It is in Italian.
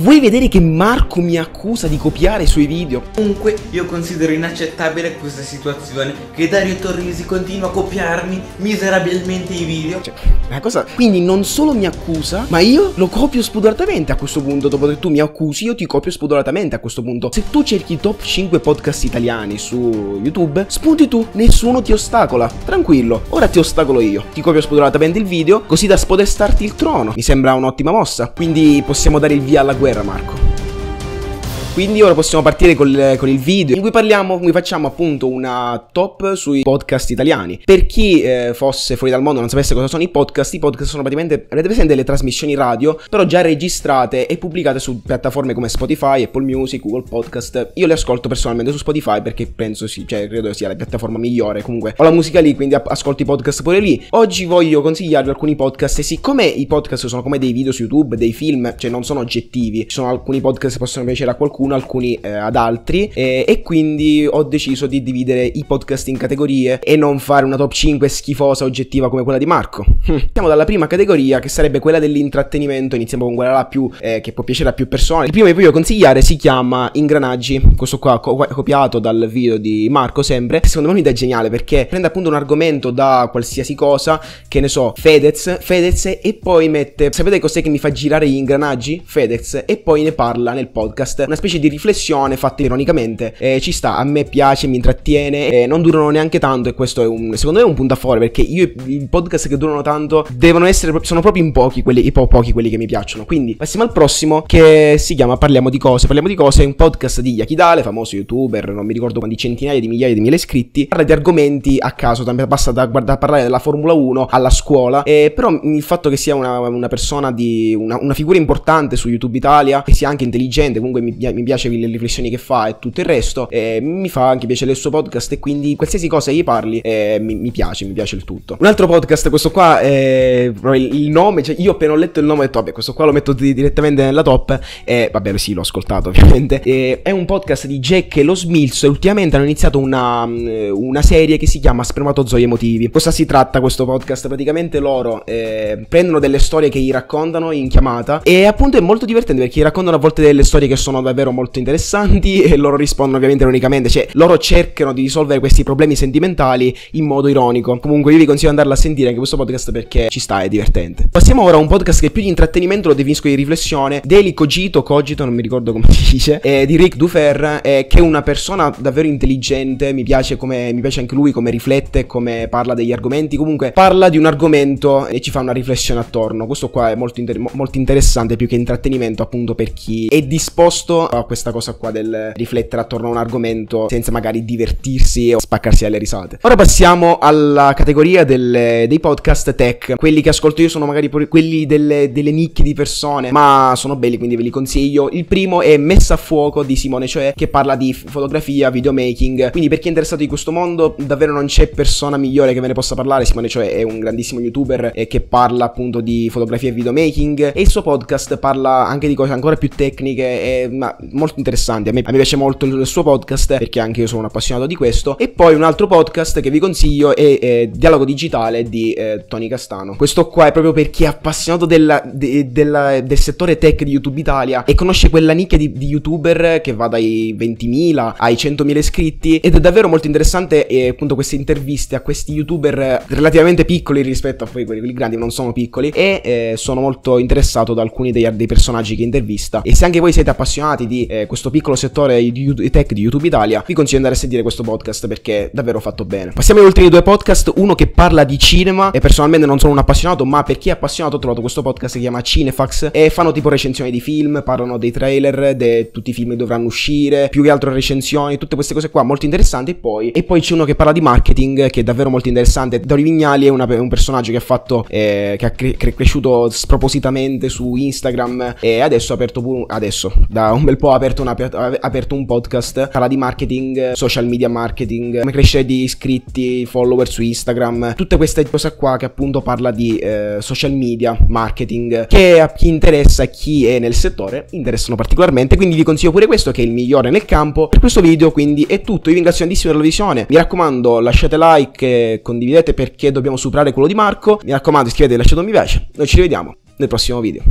Vuoi vedere che Marco mi accusa di copiare i suoi video? Comunque io considero inaccettabile questa situazione, che Dario Torrisi continua a copiarmi miserabilmente i video. Cioè, una cosa... Quindi non solo mi accusa, ma io lo copio spudoratamente a questo punto. Dopo che tu mi accusi, io ti copio spudoratamente a questo punto. Se tu cerchi i top 5 podcast italiani su YouTube, spunti tu, nessuno ti ostacola. Tranquillo, ora ti ostacolo io. Ti copio spudoratamente il video, così da spodestarti il trono. Mi sembra un'ottima mossa. Quindi possiamo dare il via alla guerra, Marco. Quindi ora possiamo partire con il video in cui parliamo, in cui facciamo appunto una top sui podcast italiani. Per chi fosse fuori dal mondo, non sapesse cosa sono i podcast sono praticamente, avete presente le trasmissioni radio, però già registrate e pubblicate su piattaforme come Spotify, Apple Music, Google Podcast. Io le ascolto personalmente su Spotify perché penso sì, cioè credo sia la piattaforma migliore, comunque ho la musica lì, quindi ascolto i podcast pure lì. Oggi voglio consigliarvi alcuni podcast e siccome i podcast sono come dei video su YouTube, dei film, cioè non sono oggettivi, ci sono alcuni podcast che possono piacere a qualcuno, alcuni ad altri e quindi ho deciso di dividere i podcast in categorie e non fare una top 5 schifosa oggettiva come quella di Marco. Partiamo dalla prima categoria, che sarebbe quella dell'intrattenimento. Iniziamo con quella là più che può piacere a più persone. Il primo che voglio consigliare si chiama Ingranaggi, questo qua copiato dal video di Marco sempre. Secondo me è un'idea geniale perché prende appunto un argomento da qualsiasi cosa, che ne so, Fedez e poi mette, sapete cos'è che mi fa girare gli ingranaggi? Fedez, e poi ne parla nel podcast, una specie di riflessione fatta ironicamente. Ci sta, a me piace, mi intrattiene, non durano neanche tanto e questo è un, secondo me è un punto a favore, perché io i podcast che durano tanto devono essere, sono proprio in pochi quelli, quelli che mi piacciono. Quindi passiamo al prossimo, che si chiama Parliamo di Cose. Parliamo di Cose è un podcast di Jakidale, famoso youtuber, non mi ricordo quanti centinaia di migliaia di 1000 iscritti. Parla di argomenti a caso, basta da parlare della Formula 1 alla scuola, però il fatto che sia una persona di una figura importante su YouTube Italia, che sia anche intelligente, comunque mi piace le riflessioni che fa e tutto il resto, mi fa anche piacere il suo podcast e quindi qualsiasi cosa gli parli mi piace il tutto. Un altro podcast, questo qua il nome, cioè io appena ho letto il nome ho detto vabbè, questo qua lo metto direttamente nella top e vabbè sì, l'ho ascoltato ovviamente. È un podcast di Jack e lo Smilzo e ultimamente hanno iniziato una serie che si chiama Spermatozoi Emotivi. Cosa si tratta questo podcast? Praticamente loro prendono delle storie che gli raccontano in chiamata e appunto è molto divertente perché gli raccontano a volte delle storie che sono davvero molto interessanti e loro rispondono ovviamente ironicamente, cioè loro cercano di risolvere questi problemi sentimentali in modo ironico. Comunque io vi consiglio di andarla a sentire anche questo podcast perché ci sta, è divertente. Passiamo ora a un podcast che più di intrattenimento lo definisco di riflessione, Daily Cogito, non mi ricordo come si dice, di Rick DuFer, che è una persona davvero intelligente, mi piace anche lui come riflette, come parla degli argomenti, comunque parla di un argomento e ci fa una riflessione attorno. Questo qua è molto interessante più che intrattenimento, appunto per chi è disposto a questa cosa qua del riflettere attorno a un argomento senza magari divertirsi o spaccarsi alle risate. Ora passiamo alla categoria dei podcast tech. Quelli che ascolto io sono magari quelli delle nicchie di persone, ma sono belli quindi ve li consiglio. Il primo è Messa a Fuoco di Simone Cioè, che parla di fotografia, videomaking, quindi per chi è interessato di questo mondo davvero non c'è persona migliore che ve ne possa parlare. Simone Cioè è un grandissimo youtuber che parla appunto di fotografia e videomaking e il suo podcast parla anche di cose ancora più tecniche ma molto interessanti. A me piace molto il suo podcast perché anche io sono un appassionato di questo. E poi un altro podcast che vi consiglio è Dialogo Digitale di Tony Castano. Questo qua è proprio per chi è appassionato del settore tech di YouTube Italia e conosce quella nicchia di youtuber che va dai 20.000 ai 100.000 iscritti, ed è davvero molto interessante appunto queste interviste a questi youtuber relativamente piccoli rispetto a poi quelli grandi, non sono piccoli, e sono molto interessato da alcuni dei personaggi che intervista. E se anche voi siete appassionati di questo piccolo settore di tech di YouTube Italia, vi consiglio di andare a sentire questo podcast perché è davvero fatto bene. Passiamo agli ultimi due podcast, uno che parla di cinema e personalmente non sono un appassionato, ma per chi è appassionato ho trovato questo podcast che si chiama Cinefax e fanno tipo recensioni di film, parlano dei trailer, di tutti i film che dovranno uscire, più che altro recensioni, tutte queste cose qua molto interessanti. E poi c'è uno che parla di marketing che è davvero molto interessante. Dori Vignali è un personaggio che ha fatto che è cresciuto spropositamente su Instagram e adesso ha aperto da un bel po' ha aperto un podcast, parla di marketing, social media marketing, come crescere di iscritti, follower su Instagram, tutte queste cose qua, che appunto parla di social media marketing, che a chi interessa, a chi è nel settore, interessano particolarmente. Quindi vi consiglio pure questo, che è il migliore nel campo. Per questo video quindi è tutto, io vi ringrazio tantissimo per la visione, mi raccomando lasciate like e condividete perché dobbiamo superare quello di Marco, mi raccomando iscrivetevi e lasciate un mi piace, noi ci rivediamo nel prossimo video.